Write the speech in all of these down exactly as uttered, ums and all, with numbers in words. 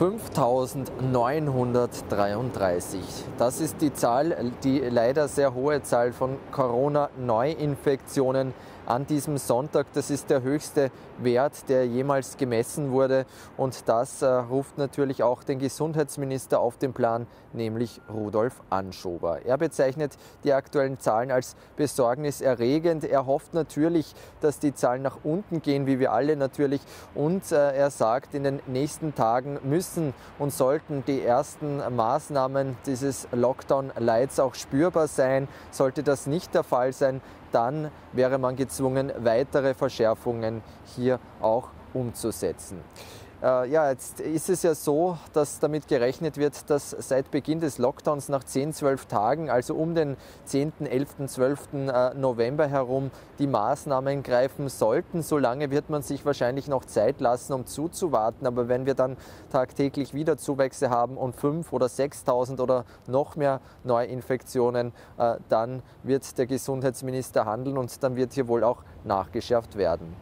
fünftausendneunhundertdreiunddreißig. Das ist die Zahl, die leider sehr hohe Zahl von Corona-Neuinfektionen an diesem Sonntag. Das ist der höchste Wert, der jemals gemessen wurde. Und das äh, ruft natürlich auch den Gesundheitsminister auf den Plan, nämlich Rudolf Anschober. Er bezeichnet die aktuellen Zahlen als besorgniserregend. Er hofft natürlich, dass die Zahlen nach unten gehen, wie wir alle natürlich. Und äh, er sagt, in den nächsten Tagen müssen und sollten die ersten Maßnahmen dieses Lockdown-Lights auch spürbar sein. Sollte das nicht der Fall sein, dann wäre man gezwungen, weitere Verschärfungen hier auch umzusetzen. Äh, ja, jetzt ist es ja so, dass damit gerechnet wird, dass seit Beginn des Lockdowns nach zehn, zwölf Tagen, also um den zehnten, elften, zwölften November herum, die Maßnahmen greifen sollten. Solange wird man sich wahrscheinlich noch Zeit lassen, um zuzuwarten. Aber wenn wir dann tagtäglich wieder Zuwächse haben und fünftausend oder sechstausend oder noch mehr Neuinfektionen, äh, dann wird der Gesundheitsminister handeln und dann wird hier wohl auch nachgeschärft werden.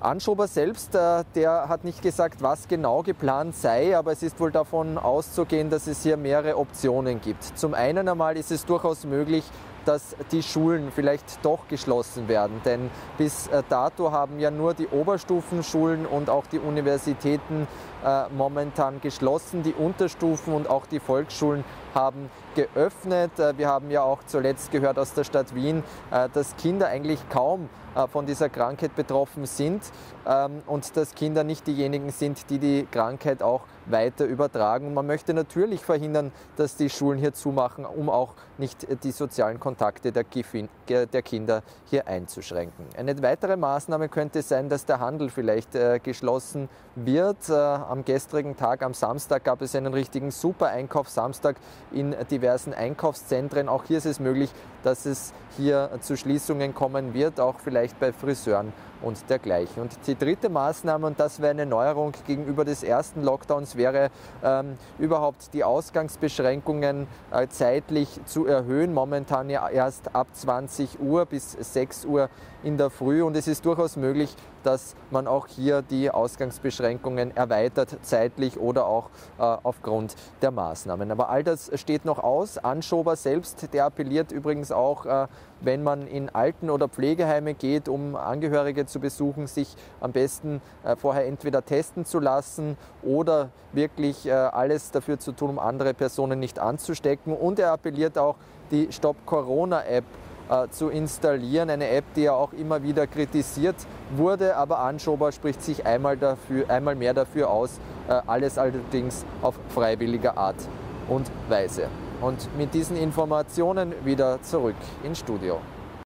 Anschober selbst, der hat nicht gesagt, was genau geplant sei, aber es ist wohl davon auszugehen, dass es hier mehrere Optionen gibt. Zum einen einmal ist es durchaus möglich, dass die Schulen vielleicht doch geschlossen werden, denn bis dato haben ja nur die Oberstufenschulen und auch die Universitäten äh, momentan geschlossen, die Unterstufen und auch die Volksschulen haben geöffnet. Wir haben ja auch zuletzt gehört aus der Stadt Wien, äh, dass Kinder eigentlich kaum äh, von dieser Krankheit betroffen sind ähm, und dass Kinder nicht diejenigen sind, die die Krankheit auch weiter übertragen. Man möchte natürlich verhindern, dass die Schulen hier zumachen, um auch nicht die sozialen Kontakte Kontakte der Kinder hier einzuschränken. Eine weitere Maßnahme könnte sein, dass der Handel vielleicht äh, geschlossen wird. Äh, am gestrigen Tag, am Samstag, gab es einen richtigen Super-Einkauf, Samstag in diversen Einkaufszentren. Auch hier ist es möglich, dass es hier zu Schließungen kommen wird, auch vielleicht bei Friseuren und dergleichen. Und die dritte Maßnahme, und das wäre eine Neuerung gegenüber des ersten Lockdowns, wäre ähm, überhaupt die Ausgangsbeschränkungen äh, zeitlich zu erhöhen. Momentan ja erst ab zwanzig Uhr bis sechs Uhr in der Früh, und es ist durchaus möglich, dass man auch hier die Ausgangsbeschränkungen erweitert, zeitlich oder auch äh, aufgrund der Maßnahmen. Aber all das steht noch aus. Anschober selbst, der appelliert übrigens auch, äh, wenn man in Alten- oder Pflegeheime geht, um Angehörige zu besuchen, sich am besten äh, vorher entweder testen zu lassen oder wirklich äh, alles dafür zu tun, um andere Personen nicht anzustecken. Und er appelliert auch, die Stop-Corona-App äh, zu installieren, eine App, die ja auch immer wieder kritisiert wurde, aber Anschober spricht sich einmal, dafür, einmal mehr dafür aus, äh, alles allerdings auf freiwilliger Art und Weise. Und mit diesen Informationen wieder zurück ins Studio.